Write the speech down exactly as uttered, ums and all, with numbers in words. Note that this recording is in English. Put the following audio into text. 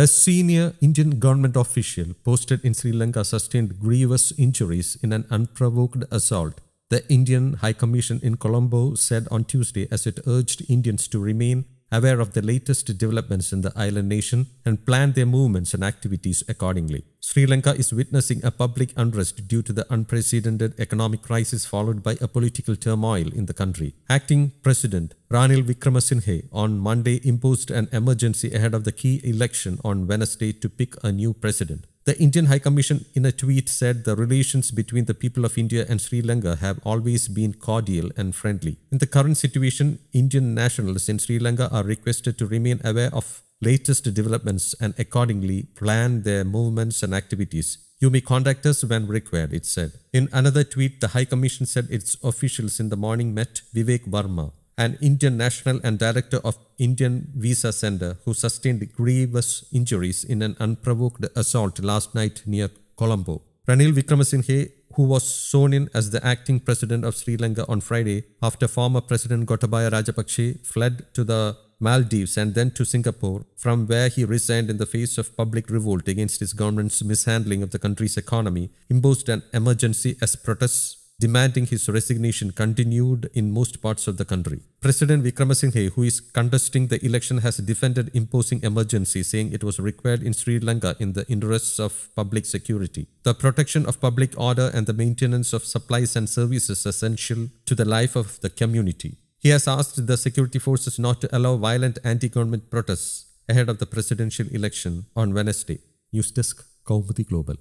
A senior Indian government official posted in Sri Lanka sustained grievous injuries in an unprovoked assault, the Indian High Commission in Colombo said on Tuesday as it urged Indians to remain aware of the latest developments in the island nation and plan their movements and activities accordingly. Sri Lanka is witnessing a public unrest due to the unprecedented economic crisis followed by a political turmoil in the country. Acting President Ranil Wickremesinghe on Monday imposed an emergency ahead of the key election on Wednesday to pick a new president. The Indian High Commission in a tweet said the relations between the people of India and Sri Lanka have always been cordial and friendly. In the current situation, Indian nationals in Sri Lanka are requested to remain aware of latest developments and accordingly plan their movements and activities. You may contact us when required, it said. In another tweet, the High Commission said its officials in the morning met Vivek Varma, an Indian national and director of Indian Visa Center, who sustained grievous injuries in an unprovoked assault last night near Colombo. Ranil Wickremesinghe, who was sworn in as the acting president of Sri Lanka on Friday after former President Gotabaya Rajapaksa fled to the Maldives and then to Singapore, from where he resigned in the face of public revolt against his government's mishandling of the country's economy, imposed an emergency as protests demanding his resignation continued in most parts of the country. President Wickremesinghe, who is contesting the election, has defended imposing emergency, saying it was required in Sri Lanka in the interests of public security, the protection of public order and the maintenance of supplies and services essential to the life of the community. He has asked the security forces not to allow violent anti-government protests ahead of the presidential election on Wednesday. News Desk, Kaumudy Global.